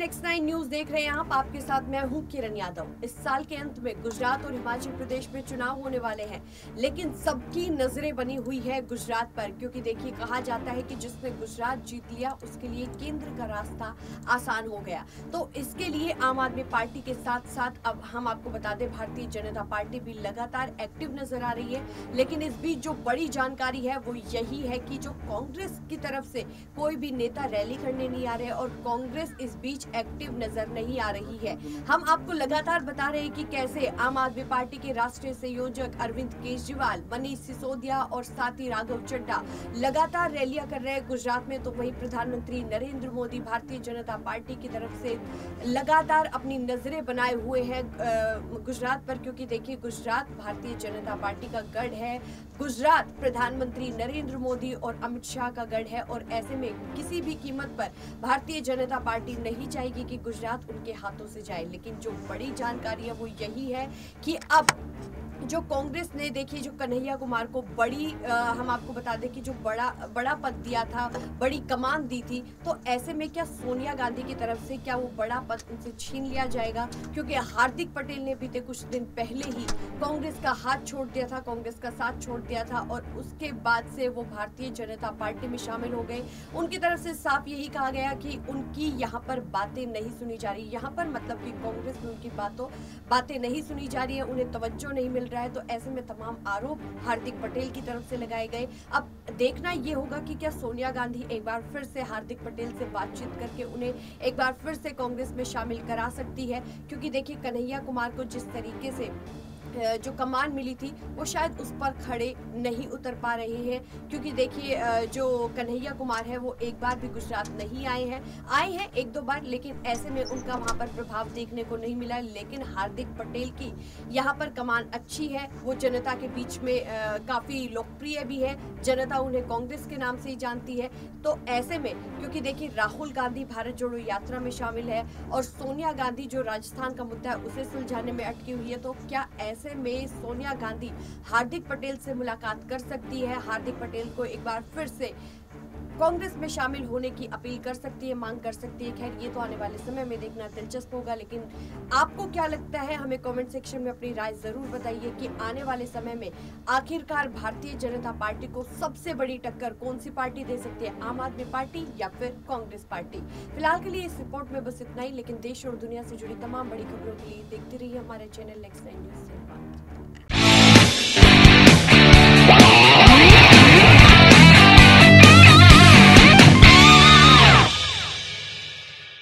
Next 9 news देख रहे हैं आप, आपके साथ मैं हूं किरण यादव। इस साल के अंत में गुजरात और हिमाचल प्रदेश में चुनाव होने वाले हैं, लेकिन सबकी नजरें बनी हुई है गुजरात पर, क्योंकि देखिए कहा जाता है कि जिसने गुजरात जीत लिया उसके लिए केंद्र का रास्ता आसान हो गया। तो इसके लिए आम आदमी पार्टी के साथ साथ अब हम आपको बता दें भारतीय जनता पार्टी भी लगातार एक्टिव नजर आ रही है। लेकिन इस बीच जो बड़ी जानकारी है वो यही है कि जो कांग्रेस की तरफ से कोई भी नेता रैली करने नहीं आ रहे और कांग्रेस इस बीच एक्टिव नजर नहीं आ रही है। हम आपको लगातार बता रहे हैं कि कैसे आम आदमी पार्टी के राष्ट्रीय संयोजक अरविंद केजरीवाल, मनीष सिसोदिया और साथी राघव चड्ढा लगातार रैलियां कर रहे हैं गुजरात में। तो वहीं प्रधानमंत्री नरेंद्र मोदी भारतीय जनता पार्टी की तरफ से लगातार अपनी नजरें बनाए हुए हैं गुजरात पर, क्योंकि देखिए गुजरात भारतीय जनता पार्टी का गढ़ है, गुजरात प्रधानमंत्री नरेंद्र मोदी और अमित शाह का गढ़ है और ऐसे में किसी भी कीमत पर भारतीय जनता पार्टी नहीं चाहेगी कि गुजरात उनके हाथों से जाए। लेकिन जो बड़ी जानकारी है वो यही है कि अब जो कांग्रेस ने देखिए जो कन्हैया कुमार को हम आपको बता दें कि जो बड़ा पद दिया था, बड़ी कमान दी थी, तो ऐसे में क्या सोनिया गांधी की तरफ से क्या वो बड़ा पद उनसे छीन लिया जाएगा? क्योंकि हार्दिक पटेल ने बीते कुछ दिन पहले ही कांग्रेस का हाथ छोड़ दिया था, कांग्रेस का साथ छोड़ दिया था और उसके बाद से वो भारतीय जनता पार्टी में शामिल हो गए। उनकी तरफ से साफ यही कहा गया कि उनकी यहाँ पर बातें नहीं सुनी जा रही, यहाँ पर मतलब कि कांग्रेस में उनकी बातें नहीं सुनी जा रही है, उन्हें तवज्जो नहीं मिल रहा है। तो ऐसे में तमाम आरोप हार्दिक पटेल की तरफ से लगाए गए। अब देखना ये होगा कि क्या सोनिया गांधी एक बार फिर से हार्दिक पटेल से बातचीत करके उन्हें एक बार फिर से कांग्रेस में शामिल करा सकती है, क्योंकि देखिए कन्हैया कुमार को जिस तरीके से जो कमान मिली थी वो शायद उस पर खड़े नहीं उतर पा रहे हैं, क्योंकि देखिए जो कन्हैया कुमार है वो एक बार भी गुजरात नहीं आए हैं एक दो बार, लेकिन ऐसे में उनका वहाँ पर प्रभाव देखने को नहीं मिला। लेकिन हार्दिक पटेल की यहाँ पर कमान अच्छी है, वो जनता के बीच में काफ़ी लोकप्रिय भी है, जनता उन्हें कांग्रेस के नाम से ही जानती है। तो ऐसे में क्योंकि देखिए राहुल गांधी भारत जोड़ो यात्रा में शामिल है और सोनिया गांधी जो राजस्थान का मुद्दा है उसे सुलझाने में अटकी हुई है, तो क्या ऐसे में सोनिया गांधी हार्दिक पटेल से मुलाकात कर सकती है, हार्दिक पटेल को एक बार फिर से कांग्रेस में शामिल होने की अपील कर सकती है, मांग कर सकती है? खैर ये तो आने वाले समय में देखना दिलचस्प होगा। लेकिन आपको क्या लगता है, हमें कमेंट सेक्शन में अपनी राय जरूर बताइए कि आने वाले समय में आखिरकार भारतीय जनता पार्टी को सबसे बड़ी टक्कर कौन सी पार्टी दे सकती है, आम आदमी पार्टी या फिर कांग्रेस पार्टी? फिलहाल के लिए इस रिपोर्ट में बस इतना ही, लेकिन देश और दुनिया से जुड़ी तमाम बड़ी खबरों के लिए देखते रहिए हमारे चैनल नेक्स्ट न्यूज।